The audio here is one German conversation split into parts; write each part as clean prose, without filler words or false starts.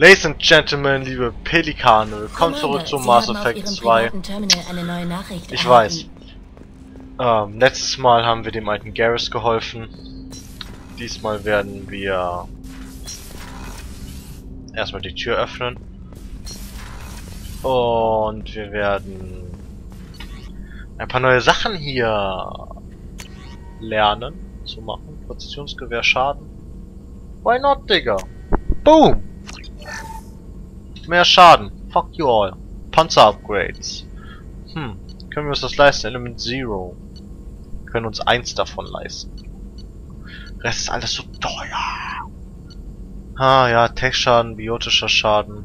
Ladies and Gentlemen, liebe Pelikane, willkommen zurück zu Mass Effect 2. Ich weiß. Letztes Mal haben wir dem alten Garrus geholfen. Diesmal werden wir erstmal die Tür öffnen. Und wir werden ein paar neue Sachen hier lernen zu machen. Präzisionsgewehr Schaden. Why not, Digga? Boom! Mehr Schaden. Fuck you all. Panzer-Upgrades. Können wir uns das leisten? Element Zero. Wir können uns eins davon leisten. Der Rest ist alles so teuer. Ah ja, Tech-Schaden, biotischer Schaden.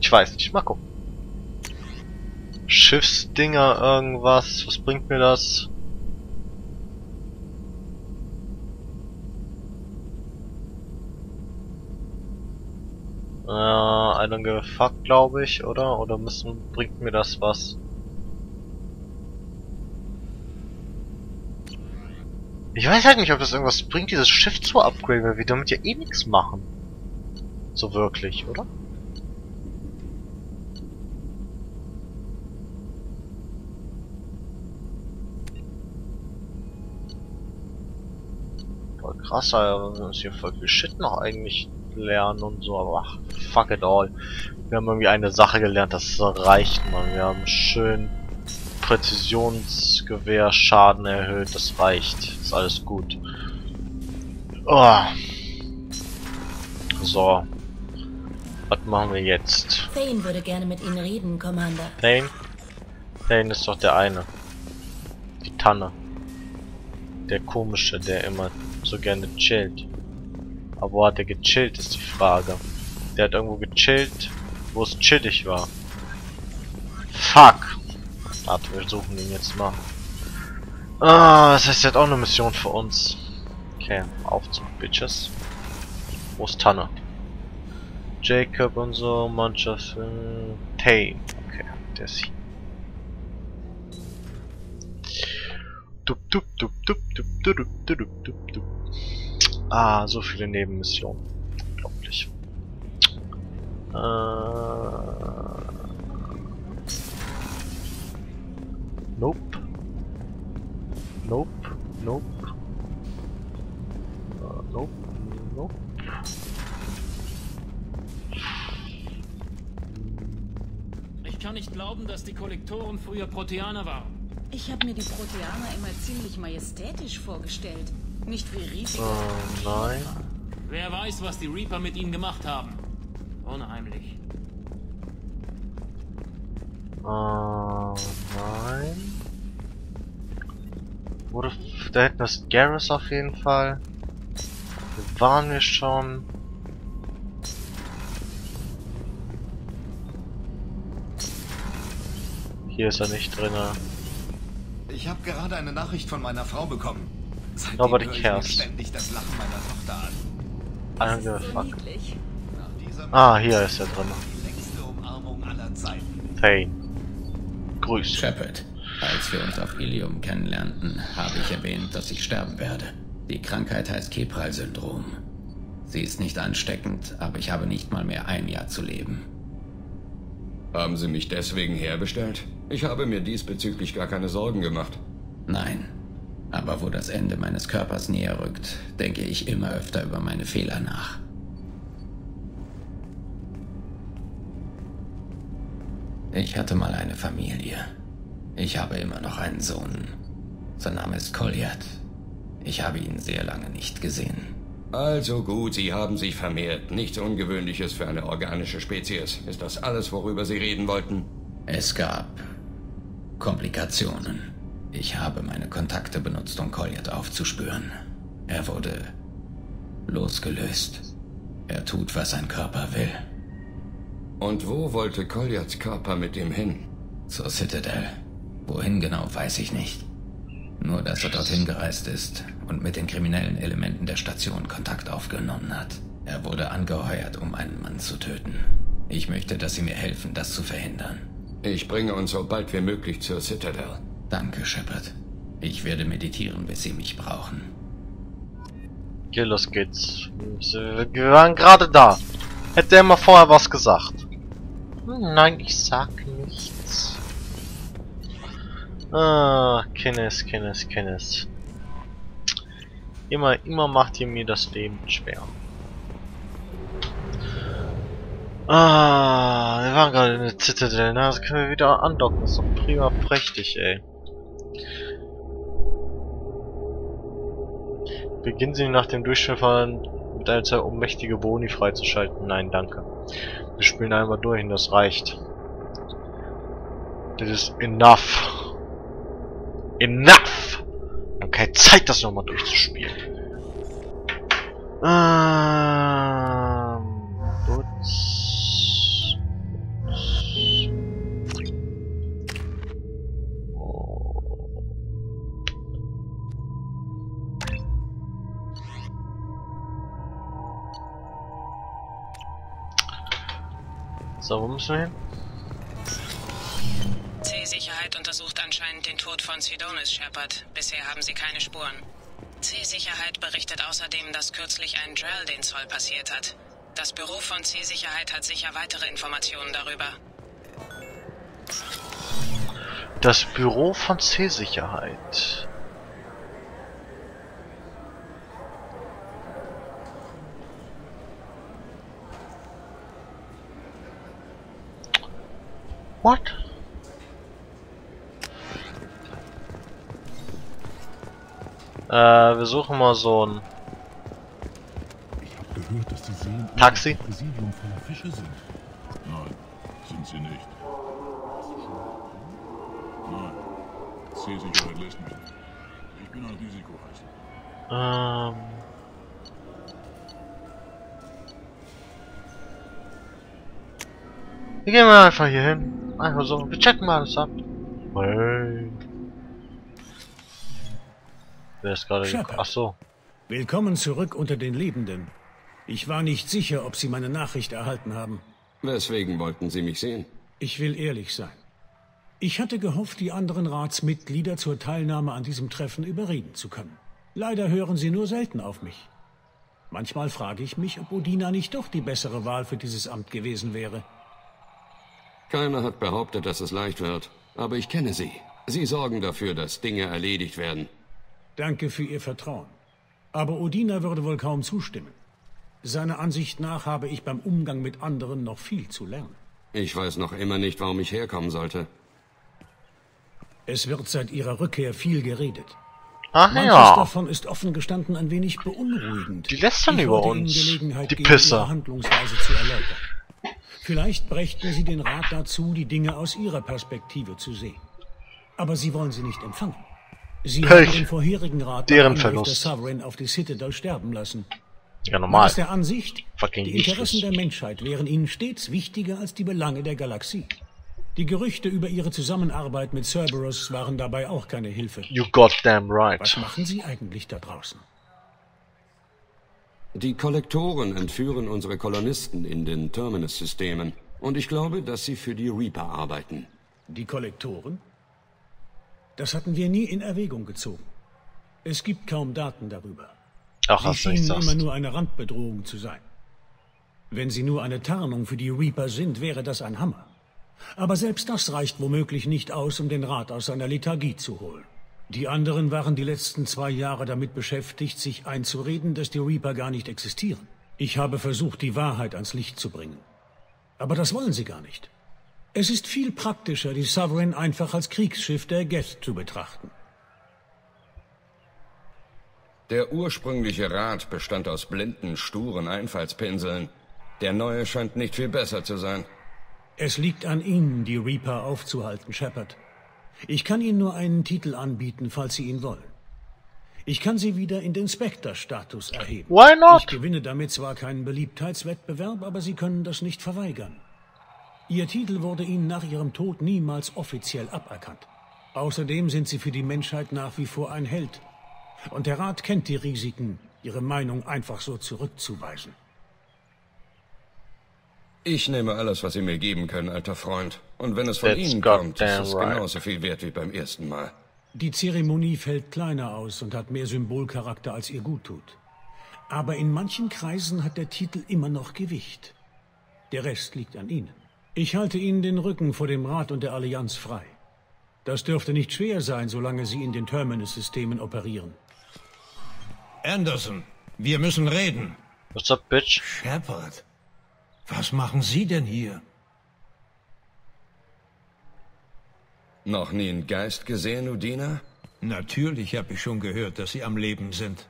Ich weiß nicht, mal gucken. Schiffsdinger, irgendwas. Was bringt mir das? Einen gefuckt, glaube ich, oder? Oder bringt mir das was? Ich weiß halt nicht, ob das irgendwas bringt, dieses Schiff zu upgraden, weil wir damit ja eh nichts machen. So wirklich, oder? Voll krass, aber wir uns hier voll viel Shit noch eigentlich lernen und so, aber ach, fuck it all. Wir haben irgendwie eine Sache gelernt, das reicht, man. Wir haben schön Präzisionsgewehr Schaden erhöht, das reicht. Ist alles gut. Oh. So. Was machen wir jetzt? Thane würde gerne mit Ihnen reden, Commander. Thane? Thane ist doch der eine. Die Tanne. Der komische, der immer so gerne chillt. Aber hat er gechillt, ist die Frage. Der hat irgendwo gechillt, wo es chillig war. Fuck! Warte, wir suchen ihn jetzt mal. Ah, das heißt, er hat auch eine Mission für uns. Okay, auf zum Bitches. Wo ist Tanne? Jacob und so, Mannschaft. Thane. Okay, der ist hier. Dup, dup, dup, dup, dup, dup, dup, dup, dup, dup. Ah, so viele Nebenmissionen. Unglaublich. Nope. Nope. Nope. Nope. Nope. Ich kann nicht glauben, dass die Kollektoren früher Proteaner waren. Ich habe mir die Proteaner immer ziemlich majestätisch vorgestellt. Nicht wie riesig. Oh nein. Wer weiß, was die Reaper mit ihnen gemacht haben. Unheimlich. Oh nein. Wurde da hinten das Garrus auf jeden Fall. Da waren wir schon. Hier ist er nicht drin. Ich habe gerade eine Nachricht von meiner Frau bekommen. Nobody cares. Ständig das Lachen meiner Tochter an. Ah, hier ist er drin. Die längste Umarmung aller Zeiten. Hey. Grüß. Shepard, als wir uns auf Ilium kennenlernten, habe ich erwähnt, dass ich sterben werde. Die Krankheit heißt Kepral-Syndrom. Sie ist nicht ansteckend, aber ich habe nicht mal mehr ein Jahr zu leben. Haben Sie mich deswegen herbestellt? Ich habe mir diesbezüglich gar keine Sorgen gemacht. Nein. Aber wo das Ende meines Körpers näher rückt, denke ich immer öfter über meine Fehler nach. Ich hatte mal eine Familie. Ich habe immer noch einen Sohn. Sein Name ist Kolyat. Ich habe ihn sehr lange nicht gesehen. Also gut, Sie haben sich vermehrt. Nichts Ungewöhnliches für eine organische Spezies. Ist das alles, worüber Sie reden wollten? Es gab Komplikationen. Ich habe meine Kontakte benutzt, um Kolyat aufzuspüren. Er wurde losgelöst. Er tut, was sein Körper will. Und wo wollte Kolyats Körper mit ihm hin? Zur Citadel. Wohin genau, weiß ich nicht. Nur, dass er dorthin gereist ist und mit den kriminellen Elementen der Station Kontakt aufgenommen hat. Er wurde angeheuert, um einen Mann zu töten. Ich möchte, dass Sie mir helfen, das zu verhindern. Ich bringe uns so bald wie möglich zur Citadel. Danke, Shepard. Ich werde meditieren, bis Sie mich brauchen. Okay, los geht's. Wir waren gerade da. Hätte er mal vorher was gesagt. Nein, ich sag nichts. Ah, kenn es. Immer macht ihr mir das Leben schwer. Ah, wir waren gerade in der Citadel, ne? Also können wir wieder andocken. Das ist doch prima prächtig, ey. Beginnen Sie nach dem Durchspielverfahren mit einer Zeit, um mächtige Boni freizuschalten. Nein, danke. Wir spielen einmal durch und das reicht. Das ist enough. Enough! Wir haben keine Zeit, das nochmal durchzuspielen. So, wo müssen wir hin? C-Sicherheit untersucht anscheinend den Tod von Sidonis, Shepard. Bisher haben sie keine Spuren. C-Sicherheit berichtet außerdem, dass kürzlich ein Drell den Zoll passiert hat. Das Büro von C-Sicherheit hat sicher weitere Informationen darüber. Das Büro von C-Sicherheit. What? Wir suchen mal so ein Taxi. Präsidium voller Fische sind. Nein, sind sie nicht. Nein, C-Sicherheit lässt mich nicht. Ich bin ein Risikoreisender. Wir gehen mal einfach hier hin. Einfach so, wir checken mal alles ab. Hey. Wer ist gerade gekommen? Ach so. Willkommen zurück unter den Lebenden. Ich war nicht sicher, ob Sie meine Nachricht erhalten haben. Weswegen wollten Sie mich sehen? Ich will ehrlich sein. Ich hatte gehofft, die anderen Ratsmitglieder zur Teilnahme an diesem Treffen überreden zu können. Leider hören Sie nur selten auf mich. Manchmal frage ich mich, ob Udina nicht doch die bessere Wahl für dieses Amt gewesen wäre. Keiner hat behauptet, dass es leicht wird, aber ich kenne Sie. Sie sorgen dafür, dass Dinge erledigt werden. Danke für Ihr Vertrauen. Aber Udina würde wohl kaum zustimmen. Seiner Ansicht nach habe ich beim Umgang mit anderen noch viel zu lernen. Ich weiß noch immer nicht, warum ich herkommen sollte. Es wird seit Ihrer Rückkehr viel geredet. Ach ja. Manches davon ist offen gestanden ein wenig beunruhigend. Die lästern über uns, die Pisser. Handlungsweise zu erläutern. Vielleicht brächten Sie den Rat dazu, die Dinge aus Ihrer Perspektive zu sehen. Aber Sie wollen sie nicht empfangen. Sie haben den vorherigen Rat der Sovereign auf die Citadel sterben lassen. Ja, normal. Aus der Ansicht, die Interessen der Menschheit wären Ihnen stets wichtiger als die Belange der Galaxie. Die Gerüchte über Ihre Zusammenarbeit mit Cerberus waren dabei auch keine Hilfe. You goddamn right. Was machen Sie eigentlich da draußen? Die Kollektoren entführen unsere Kolonisten in den Terminus-Systemen. Und ich glaube, dass sie für die Reaper arbeiten. Die Kollektoren? Das hatten wir nie in Erwägung gezogen. Es gibt kaum Daten darüber. Ach, sie schienen immer nur eine Randbedrohung zu sein. Wenn sie nur eine Tarnung für die Reaper sind, wäre das ein Hammer. Aber selbst das reicht womöglich nicht aus, um den Rat aus seiner Lethargie zu holen. Die anderen waren die letzten 2 Jahre damit beschäftigt, sich einzureden, dass die Reaper gar nicht existieren. Ich habe versucht, die Wahrheit ans Licht zu bringen. Aber das wollen sie gar nicht. Es ist viel praktischer, die Sovereign einfach als Kriegsschiff der Geth zu betrachten. Der ursprüngliche Rat bestand aus blinden, sturen Einfallspinseln. Der neue scheint nicht viel besser zu sein. Es liegt an Ihnen, die Reaper aufzuhalten, Shepard. Ich kann Ihnen nur einen Titel anbieten, falls Sie ihn wollen. Ich kann Sie wieder in den Spectre-Status erheben. Why not? Ich gewinne damit zwar keinen Beliebtheitswettbewerb, aber Sie können das nicht verweigern. Ihr Titel wurde Ihnen nach Ihrem Tod niemals offiziell aberkannt. Außerdem sind Sie für die Menschheit nach wie vor ein Held. Und der Rat kennt die Risiken, Ihre Meinung einfach so zurückzuweisen. Ich nehme alles, was Sie mir geben können, alter Freund. Und wenn es von Ihnen kommt, ist es genauso viel wert wie beim ersten Mal. Die Zeremonie fällt kleiner aus und hat mehr Symbolcharakter, als ihr gut tut. Aber in manchen Kreisen hat der Titel immer noch Gewicht. Der Rest liegt an Ihnen. Ich halte Ihnen den Rücken vor dem Rat und der Allianz frei. Das dürfte nicht schwer sein, solange Sie in den Terminus-Systemen operieren. Anderson, wir müssen reden. What's up, bitch? Shepard, was machen Sie denn hier? Noch nie einen Geist gesehen, Udina? Natürlich habe ich schon gehört, dass Sie am Leben sind.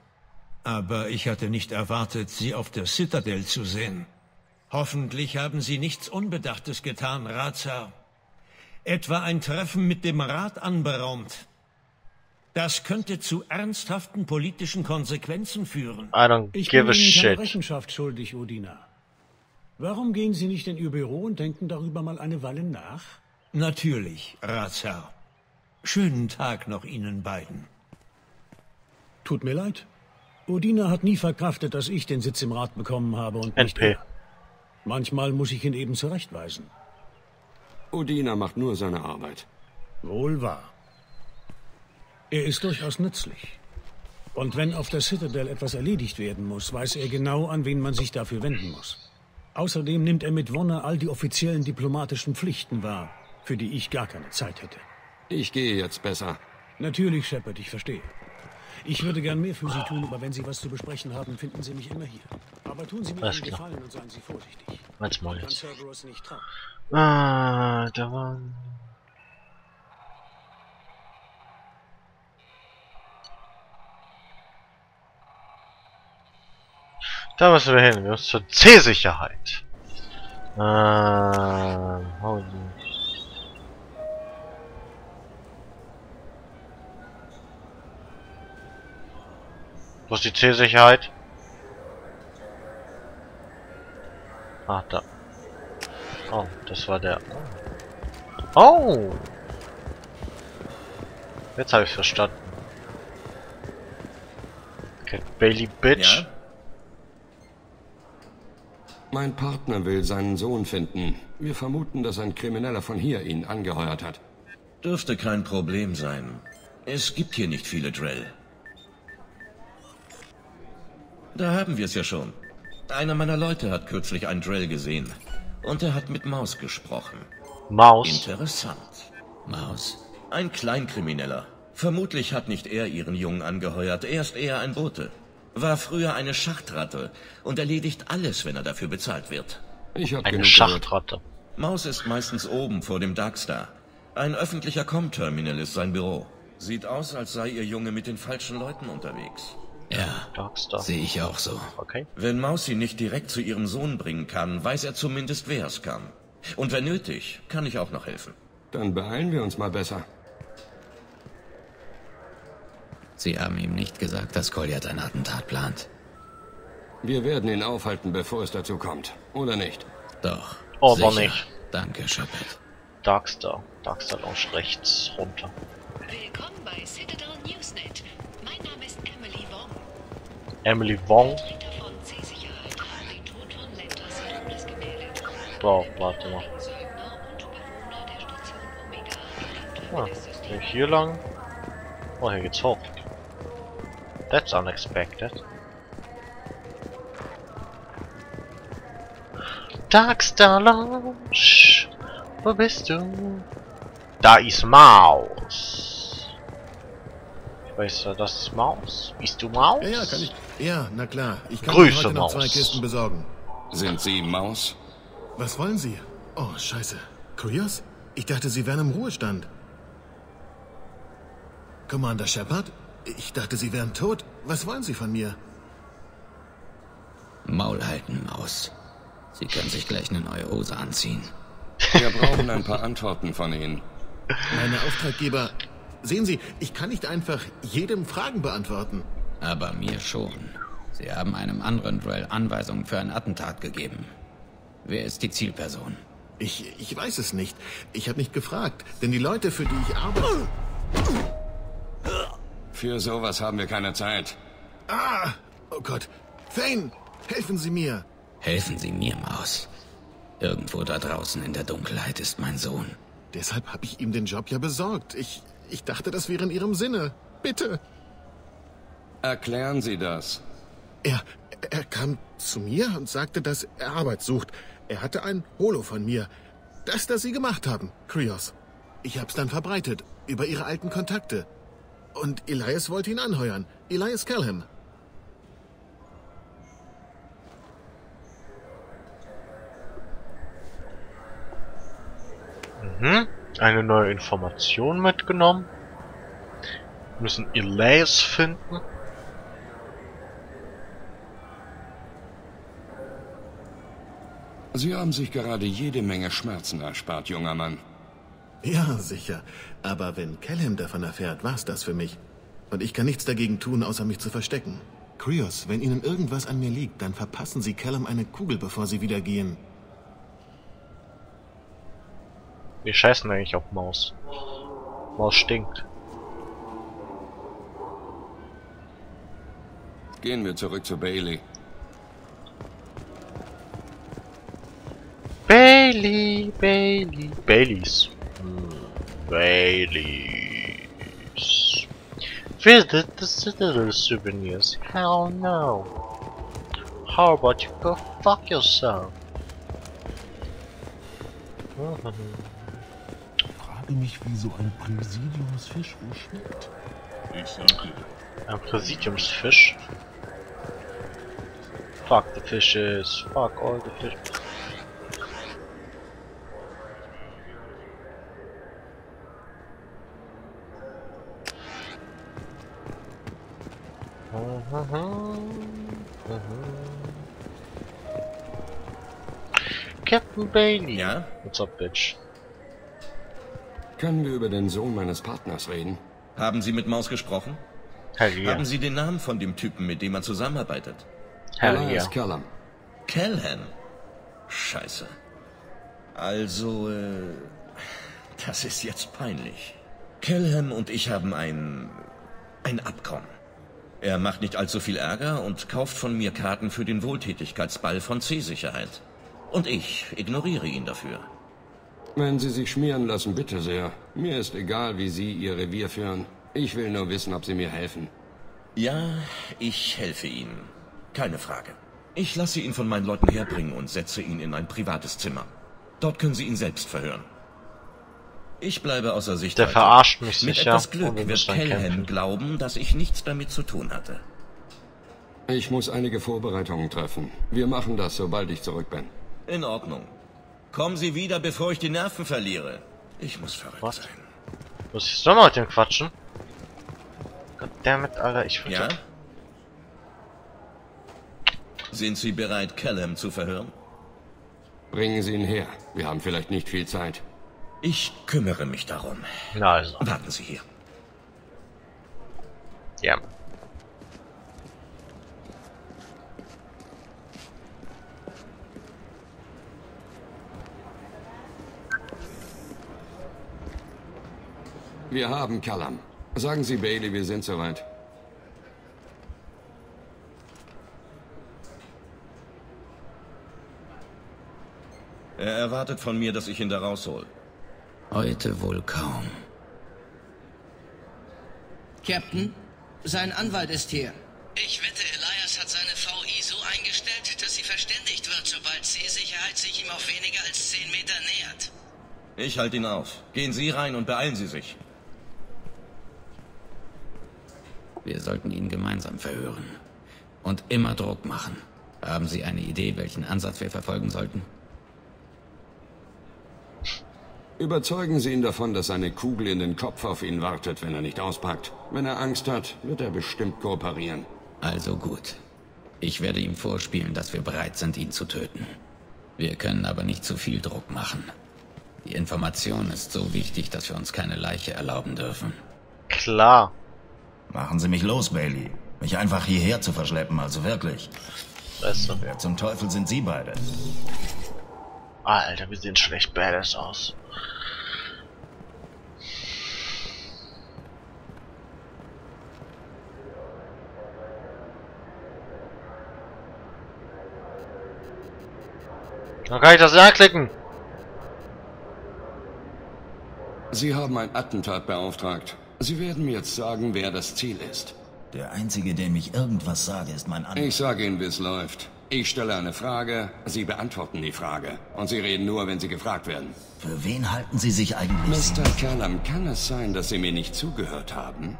Aber ich hatte nicht erwartet, Sie auf der Citadel zu sehen. Hoffentlich haben Sie nichts Unbedachtes getan, Ratsherr. Etwa ein Treffen mit dem Rat anberaumt. Das könnte zu ernsthaften politischen Konsequenzen führen. Ich bin Ihnen keine Rechenschaft schuldig, Udina. Warum gehen Sie nicht in Ihr Büro und denken darüber mal eine Weile nach? Natürlich, Ratsherr. Schönen Tag noch Ihnen beiden. Tut mir leid. Udina hat nie verkraftet, dass ich den Sitz im Rat bekommen habe und nicht mehr. Manchmal muss ich ihn eben zurechtweisen. Udina macht nur seine Arbeit. Wohl wahr. Er ist durchaus nützlich. Und wenn auf der Citadel etwas erledigt werden muss, weiß er genau, an wen man sich dafür wenden muss. Außerdem nimmt er mit Wonne all die offiziellen diplomatischen Pflichten wahr, für die ich gar keine Zeit hätte. Ich gehe jetzt besser. Natürlich, Shepard, ich verstehe. Ich würde gern mehr für Sie tun, aber wenn Sie was zu besprechen haben, finden Sie mich immer hier. Aber tun Sie mir einen Gefallen und seien Sie vorsichtig. Manchmal jetzt. Ah, da war... Da müssen wir hin, wir müssen zur C-Sicherheit. Holy. Wo ist die C-Sicherheit? Ah, da. Oh, das war der. Oh! Jetzt habe ich verstanden. Okay, Bailey, Bitch. Ja? Mein Partner will seinen Sohn finden. Wir vermuten, dass ein Krimineller von hier ihn angeheuert hat. Dürfte kein Problem sein. Es gibt hier nicht viele Drell. Da haben wir es ja schon. Einer meiner Leute hat kürzlich einen Drell gesehen. Und er hat mit Maus gesprochen. Maus? Interessant. Maus? Ein Kleinkrimineller. Vermutlich hat nicht er ihren Jungen angeheuert. Er ist eher ein Bote. War früher eine Schachtratte und erledigt alles, wenn er dafür bezahlt wird. Ich hab eine Schachtratte. Maus ist meistens oben vor dem Darkstar. Ein öffentlicher Com-Terminal ist sein Büro. Sieht aus, als sei ihr Junge mit den falschen Leuten unterwegs. Ja, Darkstar. Sehe ich auch so. Okay. Wenn Maus sie nicht direkt zu ihrem Sohn bringen kann, weiß er zumindest, wer es kann. Und wenn nötig, kann ich auch noch helfen. Dann beeilen wir uns mal besser. Sie haben ihm nicht gesagt, dass Kolyat ein Attentat plant. Wir werden ihn aufhalten, bevor es dazu kommt. Oder nicht? Doch. Oh, aber nicht. Danke, Shepard. Darkstar. Darkstar Lounge rechts runter. Willkommen bei Citadel Newsnet. Mein Name ist Emily Wong. Emily Wong? Wow, warte mal. Ah, hier lang? Oh, hier geht's hoch. That's unexpected. Darkstar Lounge, wo bist du? Da ist Maus. Ich weiß, das ist Maus. Bist du Maus? Ja, kann ich. Ja, na klar. Ich kann Grüße, heute noch Maus. 2 Kisten besorgen. Sind Sie Maus? Was wollen Sie? Oh, scheiße. Krios? Ich dachte, Sie wären im Ruhestand. Commander Shepard? Ich dachte, Sie wären tot. Was wollen Sie von mir? Maul halten, Maus. Sie können sich gleich eine neue Hose anziehen. Wir brauchen ein paar Antworten von Ihnen. Meine Auftraggeber... Sehen Sie, ich kann nicht einfach jedem Fragen beantworten. Aber mir schon. Sie haben einem anderen Drell Anweisungen für ein Attentat gegeben. Wer ist die Zielperson? Ich weiß es nicht. Ich habe nicht gefragt, denn die Leute, für die ich arbeite... Für sowas haben wir keine Zeit. Ah! Oh Gott. Thane! Helfen Sie mir! Helfen Sie mir, Maus. Irgendwo da draußen in der Dunkelheit ist mein Sohn. Deshalb habe ich ihm den Job ja besorgt. Ich dachte, das wäre in Ihrem Sinne. Bitte! Erklären Sie das. Er kam zu mir und sagte, dass er Arbeit sucht. Er hatte ein Holo von mir. Das Sie gemacht haben, Krios. Ich hab's dann verbreitet, über Ihre alten Kontakte. Und Elias wollte ihn anheuern. Elias Kelham. Mhm. Eine neue Information mitgenommen. Wir müssen Elias finden. Sie haben sich gerade jede Menge Schmerzen erspart, junger Mann. Ja, sicher. Aber wenn Kelham davon erfährt, war's das für mich. Und ich kann nichts dagegen tun, außer mich zu verstecken. Krios, wenn Ihnen irgendwas an mir liegt, dann verpassen Sie Kelham eine Kugel, bevor Sie wieder gehen. Wir scheißen eigentlich auf Maus. Maus stinkt. Gehen wir zurück zu Bailey. Baileys. Baileys. Visit the Citadel-Souvenirs. Hell no. How about you go fuck yourself? Ich frage mich, wie so ein Präsidiumsfisch wohl schmeckt. Ich sagte. Ein Präsidiumsfisch? Fuck the fishes. Fuck all the fishes. Captain Bailey. Ja? What's up, bitch? Können wir über den Sohn meines Partners reden? Haben Sie mit Maus gesprochen? Hell yeah. Haben Sie den Namen von dem Typen, mit dem man zusammenarbeitet? Elias Kelham. Kelham? Scheiße. Also, das ist jetzt peinlich. Kelham und ich haben ein Abkommen. Er macht nicht allzu viel Ärger und kauft von mir Karten für den Wohltätigkeitsball von C-Sicherheit. Und ich ignoriere ihn dafür. Wenn Sie sich schmieren lassen, bitte sehr. Mir ist egal, wie Sie Ihr Revier führen. Ich will nur wissen, ob Sie mir helfen. Ja, ich helfe Ihnen. Keine Frage. Ich lasse ihn von meinen Leuten herbringen und setze ihn in ein privates Zimmer. Dort können Sie ihn selbst verhören. Ich bleibe außer Sicht. Der verarscht mich sicher. Mit etwas Glück wird Kelham glauben, dass ich nichts damit zu tun hatte. Ich muss einige Vorbereitungen treffen. Wir machen das, sobald ich zurück bin. In Ordnung. Kommen Sie wieder, bevor ich die Nerven verliere. Ich muss verrückt sein. Muss ich so mal mit dem quatschen? Goddammit, Alter, ich will. Ja? Sind Sie bereit, Kelham zu verhören? Bringen Sie ihn her. Wir haben vielleicht nicht viel Zeit. Ich kümmere mich darum. Na also. Warten Sie hier. Ja. Wir haben Kelham. Sagen Sie Bailey, wir sind soweit. Er erwartet von mir, dass ich ihn da raushol. Heute wohl kaum. Captain, sein Anwalt ist hier. Ich wette, Elias hat seine VI so eingestellt, dass sie verständigt wird, sobald C-Sicherheit sich ihm auf weniger als 10 Meter nähert. Ich halte ihn auf. Gehen Sie rein und beeilen Sie sich. Wir sollten ihn gemeinsam verhören. Und immer Druck machen. Haben Sie eine Idee, welchen Ansatz wir verfolgen sollten? Überzeugen Sie ihn davon, dass eine Kugel in den Kopf auf ihn wartet, wenn er nicht auspackt. Wenn er Angst hat, wird er bestimmt kooperieren. Also gut. Ich werde ihm vorspielen, dass wir bereit sind, ihn zu töten. Wir können aber nicht zu viel Druck machen. Die Information ist so wichtig, dass wir uns keine Leiche erlauben dürfen. Klar. Machen Sie mich los, Bailey. Mich einfach hierher zu verschleppen, also wirklich. Weißt du. Wer zum Teufel sind Sie beide? Alter, wir sehen schlecht badass aus. Da kann ich das anklicken. Sie haben ein Attentat beauftragt. Sie werden mir jetzt sagen, wer das Ziel ist. Der Einzige, dem ich irgendwas sage, ist mein Anwalt. Ich sage Ihnen, wie es läuft. Ich stelle eine Frage, Sie beantworten die Frage. Und Sie reden nur, wenn Sie gefragt werden. Für wen halten Sie sich eigentlich? Mr. Callum, kann es sein, dass Sie mir nicht zugehört haben?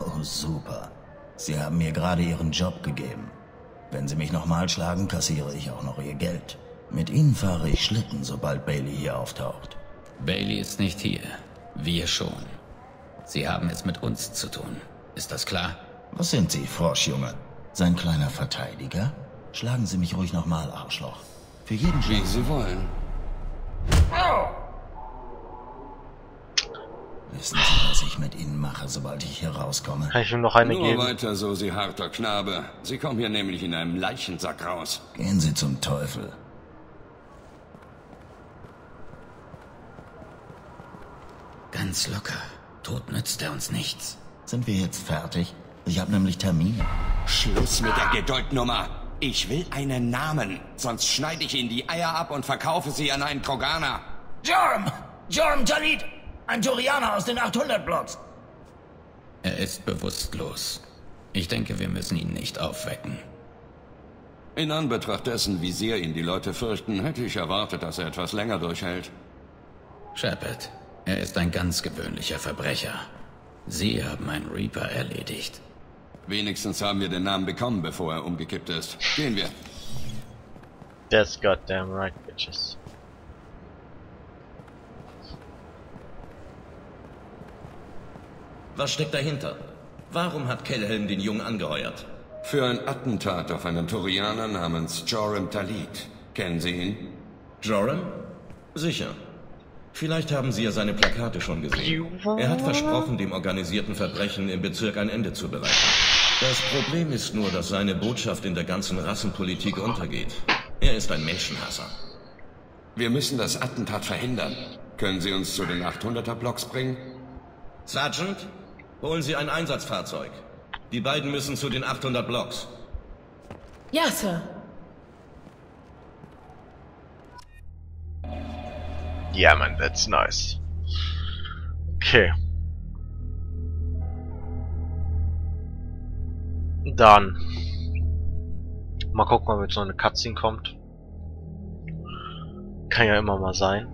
Oh, super. Sie haben mir gerade Ihren Job gegeben. Wenn Sie mich nochmal schlagen, kassiere ich auch noch Ihr Geld. Mit Ihnen fahre ich Schlitten, sobald Bailey hier auftaucht. Bailey ist nicht hier. Wir schon. Sie haben es mit uns zu tun. Ist das klar? Was sind Sie, Froschjunge? Sein kleiner Verteidiger? Schlagen Sie mich ruhig nochmal, Arschloch. Für jeden Schlag. Wie Sie wollen. Wissen Sie, was ich mit Ihnen mache, sobald ich hier rauskomme? Kann ich Ihnen noch eine geben? Nur weiter so, Sie harter Knabe. Sie kommen hier nämlich in einem Leichensack raus. Gehen Sie zum Teufel. Ganz locker. Tod nützt er uns nichts. Sind wir jetzt fertig? Ich habe nämlich Termine. Schluss mit der Geduldnummer. Ich will einen Namen, sonst schneide ich Ihnen die Eier ab und verkaufe sie an einen Kroganer. Joram! Joram Talid! Ein Turianer aus den 800-Blocks! Er ist bewusstlos. Ich denke, wir müssen ihn nicht aufwecken. In Anbetracht dessen, wie sehr ihn die Leute fürchten, hätte ich erwartet, dass er etwas länger durchhält. Shepard, er ist ein ganz gewöhnlicher Verbrecher. Sie haben einen Reaper erledigt. Wenigstens haben wir den Namen bekommen, bevor er umgekippt ist. Gehen wir. That's goddamn right, bitches. Was steckt dahinter? Warum hat Kelham den Jungen angeheuert? Für ein Attentat auf einen Turianer namens Joram Talid. Kennen Sie ihn? Joram? Sicher. Vielleicht haben Sie ja seine Plakate schon gesehen. Er hat versprochen, dem organisierten Verbrechen im Bezirk ein Ende zu bereiten. Das Problem ist nur, dass seine Botschaft in der ganzen Rassenpolitik untergeht. Er ist ein Menschenhasser. Wir müssen das Attentat verhindern. Können Sie uns zu den 800er-Blocks bringen? Sergeant, holen Sie ein Einsatzfahrzeug. Die beiden müssen zu den 800-Blocks. Ja, Sir. Ja, man, that's nice. Okay. Dann. Mal gucken, ob jetzt noch eine Cutscene kommt. Kann ja immer mal sein.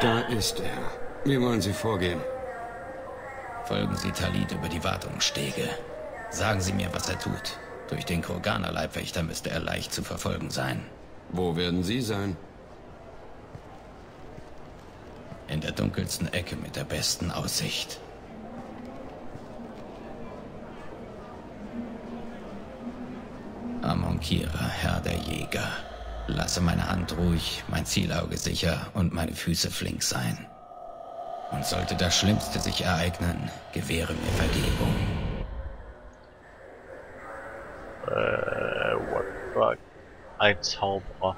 Da ist er. Wie wollen Sie vorgehen? Folgen Sie Talid über die Wartungsstege. Sagen Sie mir, was er tut. Durch den Kroganer-Leibwächter müsste er leicht zu verfolgen sein. Wo werden Sie sein? In der dunkelsten Ecke mit der besten Aussicht. Amonkira, Herr der Jäger. Lasse meine Hand ruhig, mein Zielauge sicher und meine Füße flink sein. Und sollte das Schlimmste sich ereignen, gewähre mir Vergebung. What the fuck? Ein Zauberer.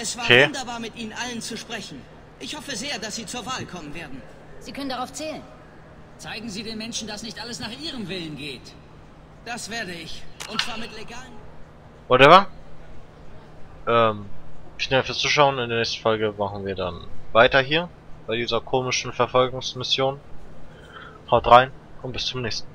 Es war wunderbar, mit Ihnen allen zu sprechen. Ich hoffe sehr, dass Sie zur Wahl kommen werden. Sie können darauf zählen. Zeigen Sie den Menschen, dass nicht alles nach Ihrem Willen geht. Das werde ich. Und zwar mit legalen... Whatever. Schnell fürs Zuschauen. In der nächsten Folge machen wir dann weiter hier. Bei dieser komischen Verfolgungsmission. Haut rein und bis zum nächsten Mal.